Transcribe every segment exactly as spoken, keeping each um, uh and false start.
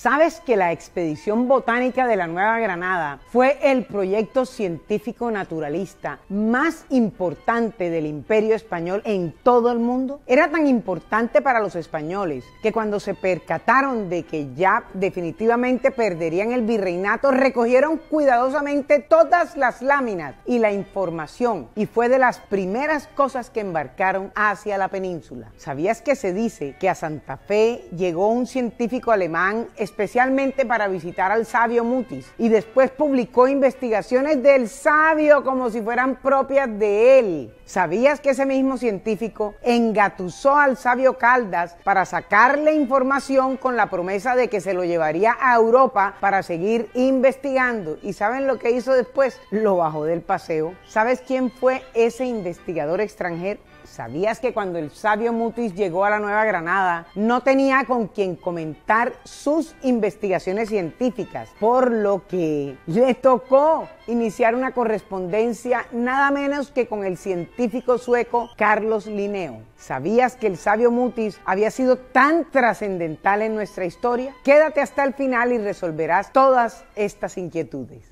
¿Sabes que la Expedición Botánica de la Nueva Granada fue el proyecto científico naturalista más importante del Imperio Español en todo el mundo? Era tan importante para los españoles que cuando se percataron de que ya definitivamente perderían el virreinato, recogieron cuidadosamente todas las láminas y la información, y fue de las primeras cosas que embarcaron hacia la península. ¿Sabías que se dice que a Santa Fe llegó un científico alemán especialmente para visitar al sabio Mutis, y después publicó investigaciones del sabio como si fueran propias de él? ¿Sabías que ese mismo científico engatusó al sabio Caldas para sacarle información con la promesa de que se lo llevaría a Europa para seguir investigando? ¿Y saben lo que hizo después? Lo bajó del paseo. ¿Sabes quién fue ese investigador extranjero? ¿Sabías que cuando el sabio Mutis llegó a la Nueva Granada no tenía con quien comentar sus investigaciones científicas, por lo que le tocó iniciar una correspondencia nada menos que con el científico sueco Carlos Linneo? ¿Sabías que el sabio Mutis había sido tan trascendental en nuestra historia? Quédate hasta el final y resolverás todas estas inquietudes.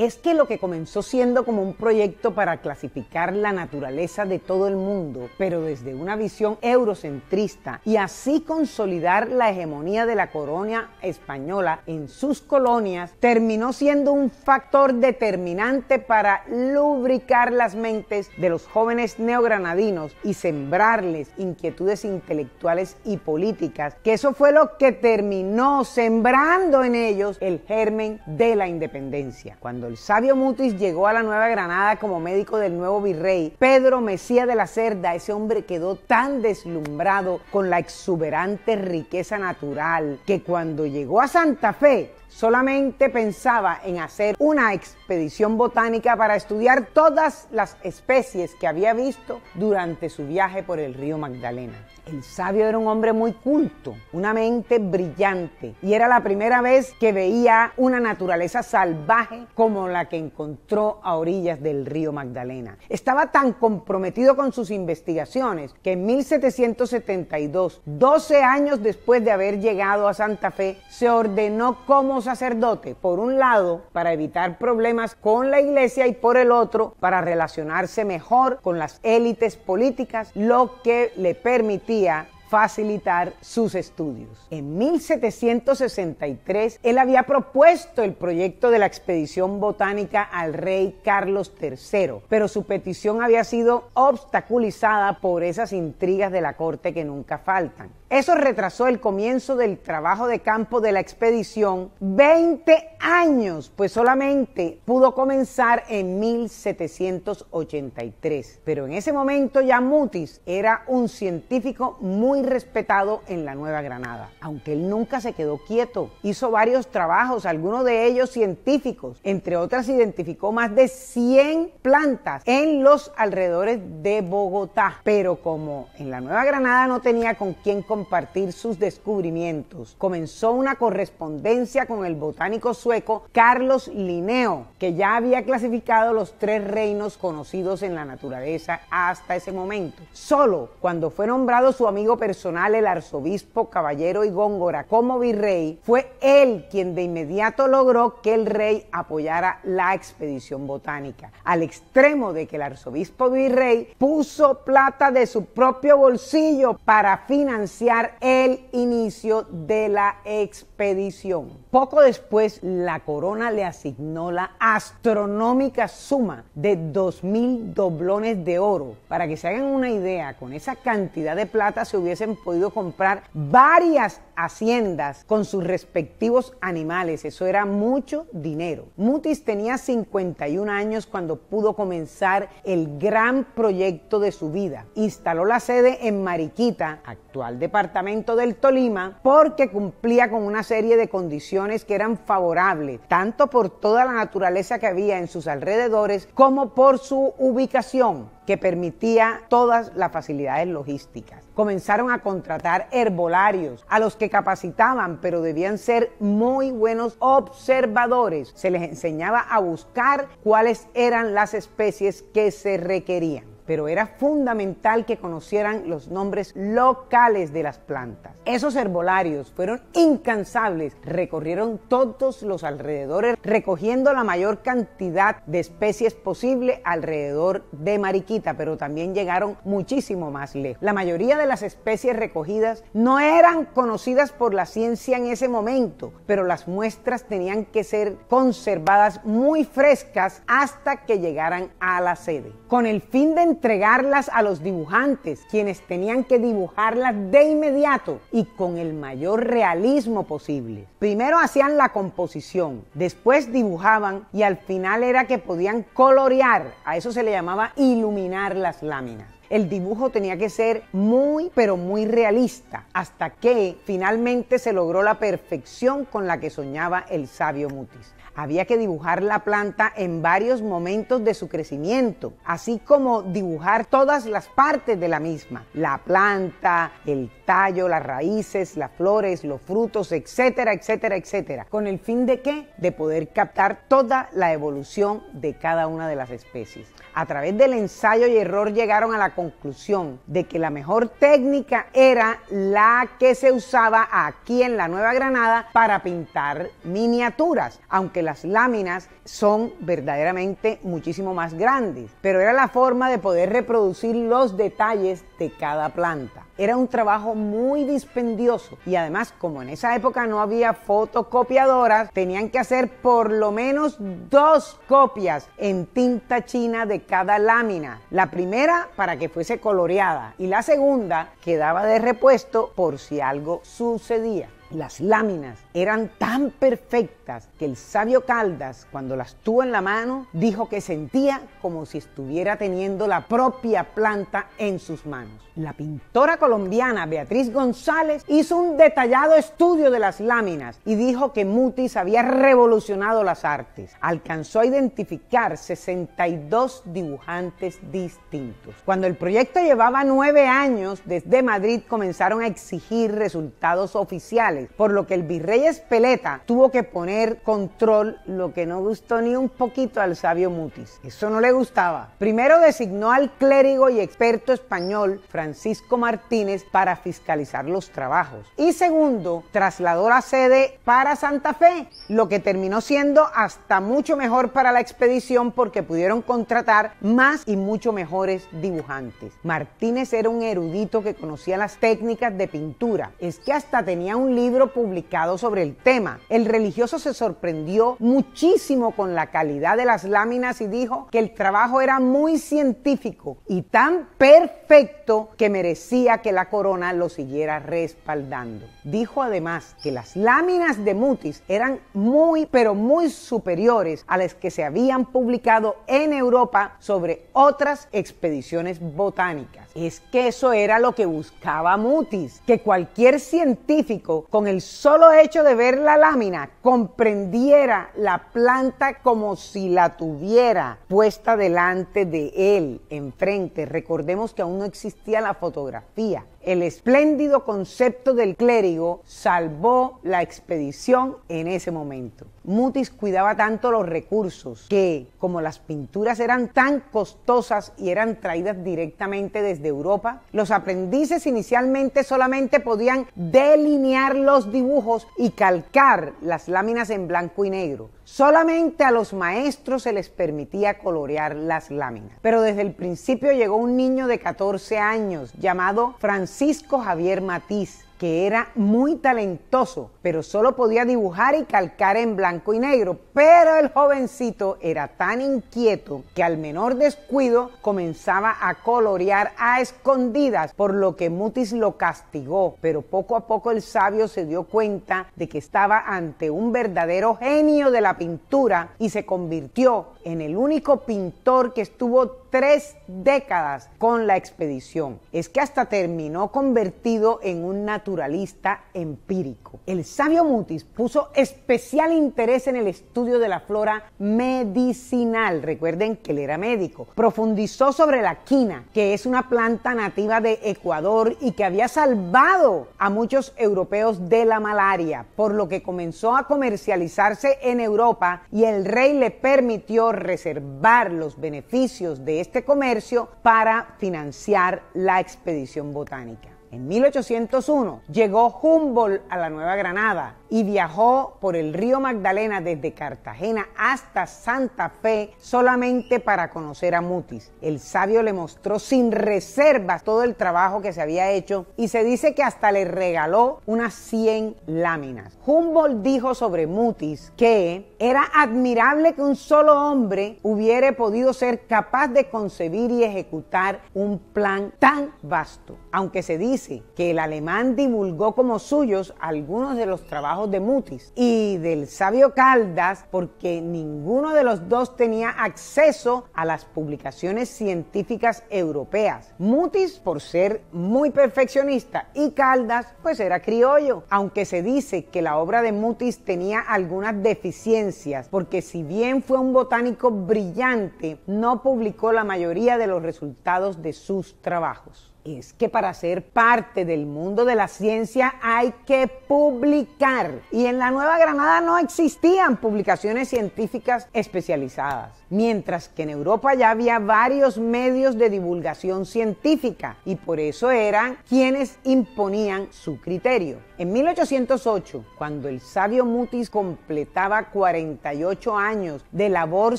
Es que lo que comenzó siendo como un proyecto para clasificar la naturaleza de todo el mundo, pero desde una visión eurocentrista, y así consolidar la hegemonía de la corona española en sus colonias, terminó siendo un factor determinante para lubricar las mentes de los jóvenes neogranadinos y sembrarles inquietudes intelectuales y políticas, que eso fue lo que terminó sembrando en ellos el germen de la independencia. Cuando el sabio Mutis llegó a la Nueva Granada como médico del nuevo virrey Pedro Mesía de la Cerda, ese hombre quedó tan deslumbrado con la exuberante riqueza natural que cuando llegó a Santa Fe solamente pensaba en hacer una expedición botánica para estudiar todas las especies que había visto durante su viaje por el río Magdalena. El sabio era un hombre muy culto, una mente brillante, y era la primera vez que veía una naturaleza salvaje como la que encontró a orillas del río Magdalena. Estaba tan comprometido con sus investigaciones que en mil setecientos setenta y dos, doce años después de haber llegado a Santa Fe, se ordenó como sacerdote, por un lado para evitar problemas con la iglesia y por el otro para relacionarse mejor con las élites políticas, lo que le permitía facilitar sus estudios. En mil setecientos sesenta y tres, él había propuesto el proyecto de la expedición botánica al rey Carlos tercero, pero su petición había sido obstaculizada por esas intrigas de la corte que nunca faltan. Eso retrasó el comienzo del trabajo de campo de la expedición veinte años, pues solamente pudo comenzar en mil setecientos ochenta y tres. Pero en ese momento ya Mutis era un científico muy respetado en la Nueva Granada, aunque él nunca se quedó quieto. Hizo varios trabajos, algunos de ellos científicos. Entre otras, identificó más de cien plantas en los alrededores de Bogotá. Pero como en la Nueva Granada no tenía con quién compartir sus descubrimientos, comenzó una correspondencia con el botánico sueco Carlos Linneo, que ya había clasificado los tres reinos conocidos en la naturaleza hasta ese momento. Solo cuando fue nombrado su amigo personal, el arzobispo Caballero y Góngora, como virrey, fue él quien de inmediato logró que el rey apoyara la expedición botánica, al extremo de que el arzobispo virrey puso plata de su propio bolsillo para financiar el inicio de la expedición. Poco después, la corona le asignó la astronómica suma de dos mil doblones de oro. Para que se hagan una idea, con esa cantidad de plata se hubiesen podido comprar varias haciendas con sus respectivos animales. Eso era mucho dinero. Mutis tenía cincuenta y un años cuando pudo comenzar el gran proyecto de su vida. Instaló la sede en Mariquita, actual departamento del Tolima, porque cumplía con una serie de condiciones que eran favorables, tanto por toda la naturaleza que había en sus alrededores como por su ubicación, que permitía todas las facilidades logísticas. Comenzaron a contratar herbolarios, a los que capacitaban, pero debían ser muy buenos observadores. Se les enseñaba a buscar cuáles eran las especies que se requerían. pero era fundamental que conocieran los nombres locales de las plantas. Esos herbolarios fueron incansables, recorrieron todos los alrededores, recogiendo la mayor cantidad de especies posible alrededor de Mariquita, pero también llegaron muchísimo más lejos. La mayoría de las especies recogidas no eran conocidas por la ciencia en ese momento, pero las muestras tenían que ser conservadas muy frescas hasta que llegaran a la sede, con el fin de entregarlas a los dibujantes, quienes tenían que dibujarlas de inmediato y con el mayor realismo posible. Primero hacían la composición, después dibujaban y al final era que podían colorear. A eso se le llamaba iluminar las láminas. El dibujo tenía que ser muy, pero muy realista, hasta que finalmente se logró la perfección con la que soñaba el sabio Mutis. Había que dibujar la planta en varios momentos de su crecimiento, así como dibujar todas las partes de la misma, la planta, el tallo, las raíces, las flores, los frutos, etcétera, etcétera, etcétera. ¿Con el fin de qué? De poder captar toda la evolución de cada una de las especies. A través del ensayo y error llegaron a la conclusión de que la mejor técnica era la que se usaba aquí en la Nueva Granada para pintar miniaturas, aunque la las láminas son verdaderamente muchísimo más grandes, pero era la forma de poder reproducir los detalles de cada planta. Era un trabajo muy dispendioso y además, como en esa época no había fotocopiadoras, tenían que hacer por lo menos dos copias en tinta china de cada lámina. La primera para que fuese coloreada y la segunda quedaba de repuesto por si algo sucedía. Las láminas eran tan perfectas que el sabio Caldas, cuando las tuvo en la mano, dijo que sentía como si estuviera teniendo la propia planta en sus manos. La pintora colombiana Beatriz González hizo un detallado estudio de las láminas y dijo que Mutis había revolucionado las artes. Alcanzó a identificar sesenta y dos dibujantes distintos. Cuando el proyecto llevaba nueve años, desde Madrid comenzaron a exigir resultados oficiales, por lo que el virrey Espeleta tuvo que poner control, lo que no gustó ni un poquito al sabio Mutis. Eso no le gustaba. Primero designó al clérigo y experto español Francisco Martínez para fiscalizar los trabajos. Y segundo, trasladó la sede para Santa Fe, lo que terminó siendo hasta mucho mejor para la expedición porque pudieron contratar más y mucho mejores dibujantes. Martínez era un erudito que conocía las técnicas de pintura. Es que hasta tenía un libro libro publicado sobre el tema. El religioso se sorprendió muchísimo con la calidad de las láminas y dijo que el trabajo era muy científico y tan perfecto que merecía que la corona lo siguiera respaldando. Dijo además que las láminas de Mutis eran muy, pero muy superiores a las que se habían publicado en Europa sobre otras expediciones botánicas. Es que eso era lo que buscaba Mutis, que cualquier científico con el solo hecho de ver la lámina comprendiera la planta como si la tuviera puesta delante de él, enfrente. Recordemos que aún no existía la fotografía. El espléndido concepto del clérigo salvó la expedición en ese momento. Mutis cuidaba tanto los recursos que, como las pinturas eran tan costosas y eran traídas directamente desde Europa, los aprendices inicialmente solamente podían delinear los dibujos y calcar las láminas en blanco y negro. Solamente a los maestros se les permitía colorear las láminas. Pero desde el principio llegó un niño de catorce años llamado Francisco Javier Matiz, que era muy talentoso, pero solo podía dibujar y calcar en blanco y negro. Pero el jovencito era tan inquieto que al menor descuido comenzaba a colorear a escondidas, por lo que Mutis lo castigó. Pero poco a poco el sabio se dio cuenta de que estaba ante un verdadero genio de la pintura y se convirtió en el único pintor que estuvo tres décadas con la expedición. Es que hasta terminó convertido en un naturalista empírico. El sabio Mutis puso especial interés en el estudio de la flora medicinal. Recuerden que él era médico. Profundizó sobre la quina, que es una planta nativa de Ecuador y que había salvado a muchos europeos de la malaria, por lo que comenzó a comercializarse en Europa y el rey le permitió reservar los beneficios de de este comercio para financiar la expedición botánica. En mil ochocientos uno llegó Humboldt a la Nueva Granada y viajó por el río Magdalena desde Cartagena hasta Santa Fe solamente para conocer a Mutis. El sabio le mostró sin reservas todo el trabajo que se había hecho y se dice que hasta le regaló unas cien láminas. Humboldt dijo sobre Mutis que era admirable que un solo hombre hubiera podido ser capaz de concebir y ejecutar un plan tan vasto, aunque se dice que el alemán divulgó como suyos algunos de los trabajos de Mutis y del sabio Caldas, porque ninguno de los dos tenía acceso a las publicaciones científicas europeas. Mutis por ser muy perfeccionista y Caldas pues era criollo, aunque se dice que la obra de Mutis tenía algunas deficiencias, porque si bien fue un botánico brillante, no publicó la mayoría de los resultados de sus trabajos. Es que para ser parte del mundo de la ciencia hay que publicar. Y en la Nueva Granada no existían publicaciones científicas especializadas, mientras que en Europa ya había varios medios de divulgación científica y por eso eran quienes imponían su criterio. En mil ochocientos ocho, cuando el sabio Mutis completaba cuarenta y ocho años de labor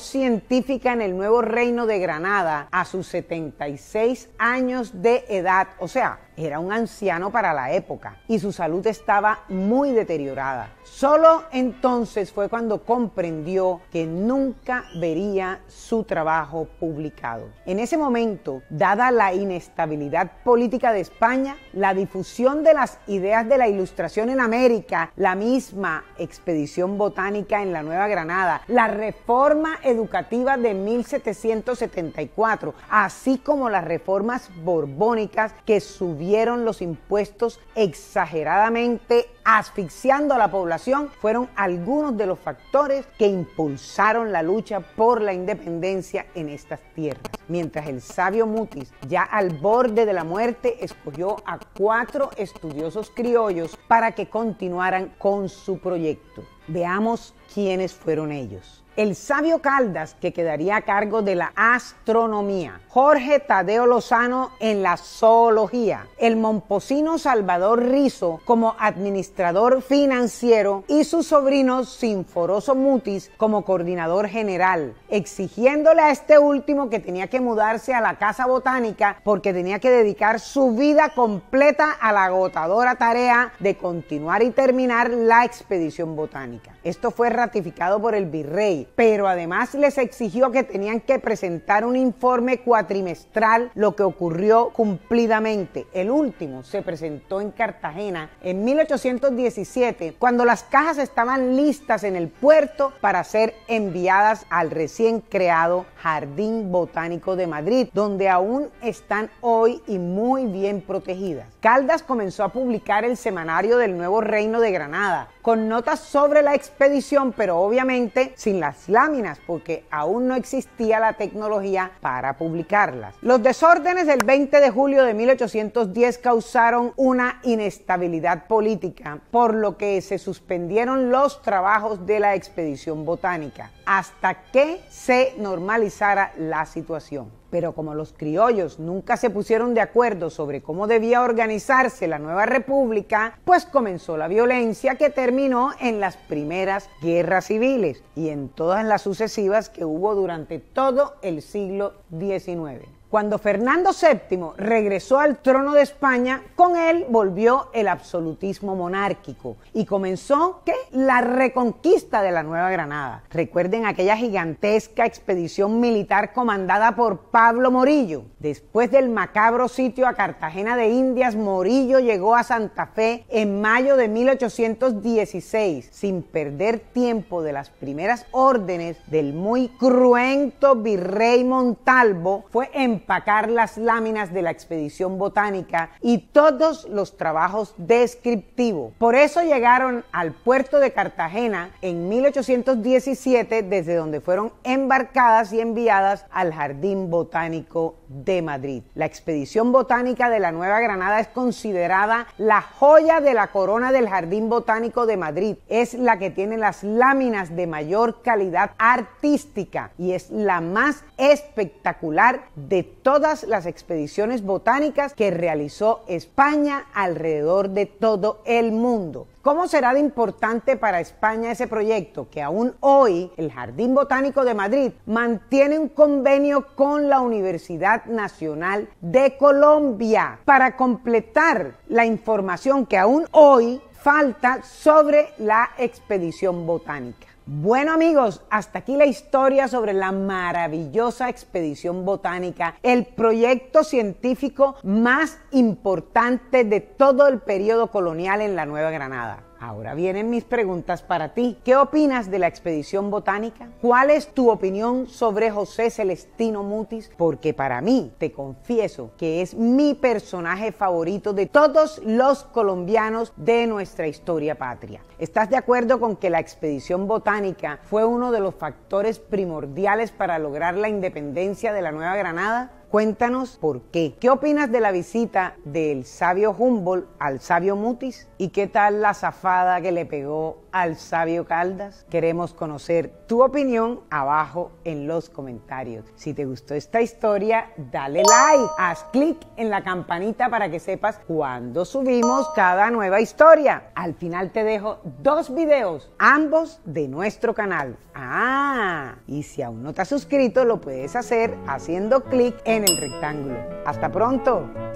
científica en el Nuevo Reino de Granada, a sus setenta y seis años de edad, o sea, era un anciano para la época y su salud estaba muy deteriorada. Solo entonces fue cuando comprendió que nunca vería su trabajo publicado. En ese momento, dada la inestabilidad política de España, la difusión de las ideas de la Ilustración en América, la misma expedición botánica en la Nueva Granada, la reforma educativa de mil setecientos setenta y cuatro, así como las reformas borbónicas que subieron los impuestos exageradamente, asfixiando a la población, fueron algunos de los factores que impulsaron la lucha por la independencia en estas tierras. Mientras el sabio Mutis, ya al borde de la muerte, escogió a cuatro estudiosos criollos para que continuaran con su proyecto. Veamos quiénes fueron ellos. El sabio Caldas, que quedaría a cargo de la astronomía, Jorge Tadeo Lozano en la zoología, el momposino Salvador Rizo como administrador financiero y su sobrino Sinforoso Mutis como coordinador general, exigiéndole a este último que tenía que mudarse a la casa botánica porque tenía que dedicar su vida completa a la agotadora tarea de continuar y terminar la expedición botánica. Esto fue ratificado por el virrey, pero además les exigió que tenían que presentar un informe cuatrimestral, lo que ocurrió cumplidamente. El último se presentó en Cartagena en mil ochocientos diecisiete, cuando las cajas estaban listas en el puerto para ser enviadas al recién creado Jardín Botánico de Madrid, donde aún están hoy y muy bien protegidas. Caldas comenzó a publicar el Semanario del Nuevo Reino de Granada, con notas sobre la expedición, pero obviamente sin las láminas, porque aún no existía la tecnología para publicarlas. Los desórdenes del veinte de julio de mil ochocientos diez causaron una inestabilidad política, por lo que se suspendieron los trabajos de la expedición botánica, hasta que se normalizara la situación. Pero como los criollos nunca se pusieron de acuerdo sobre cómo debía organizarse la nueva república, pues comenzó la violencia que terminó en las primeras guerras civiles y en todas las sucesivas que hubo durante todo el siglo diecinueve. Cuando Fernando séptimo regresó al trono de España, con él volvió el absolutismo monárquico y comenzó ¿qué? la reconquista de la Nueva Granada. Recuerden aquella gigantesca expedición militar comandada por Pablo Morillo. Después del macabro sitio a Cartagena de Indias, Morillo llegó a Santa Fe en mayo de mil ochocientos dieciséis, sin perder tiempo de las primeras órdenes del muy cruento virrey Montalvo. Fue en empacar las láminas de la expedición botánica y todos los trabajos descriptivos. Por eso llegaron al puerto de Cartagena en mil ochocientos diecisiete, desde donde fueron embarcadas y enviadas al Jardín Botánico de Madrid. de Madrid. La Expedición Botánica de la Nueva Granada es considerada la joya de la corona del Jardín Botánico de Madrid. Es la que tiene las láminas de mayor calidad artística y es la más espectacular de todas las expediciones botánicas que realizó España alrededor de todo el mundo. ¿Cómo será de importante para España ese proyecto? Que aún hoy el Jardín Botánico de Madrid mantiene un convenio con la Universidad Nacional de Colombia para completar la información que aún hoy falta sobre la expedición botánica. Bueno amigos, hasta aquí la historia sobre la maravillosa expedición botánica, el proyecto científico más importante de todo el periodo colonial en la Nueva Granada. Ahora vienen mis preguntas para ti. ¿Qué opinas de la expedición botánica? ¿Cuál es tu opinión sobre José Celestino Mutis? Porque para mí, te confieso, que es mi personaje favorito de todos los colombianos de nuestra historia patria. ¿Estás de acuerdo con que la expedición botánica fue uno de los factores primordiales para lograr la independencia de la Nueva Granada? Cuéntanos por qué. ¿Qué opinas de la visita del sabio Humboldt al sabio Mutis? ¿Y qué tal la zafada que le pegó al sabio Caldas? Queremos conocer tu opinión abajo en los comentarios. Si te gustó esta historia, dale like, haz clic en la campanita para que sepas cuando subimos cada nueva historia. Al final te dejo dos videos, ambos de nuestro canal. Ah, y si aún no te has suscrito, lo puedes hacer haciendo clic en en el rectángulo. ¡Hasta pronto!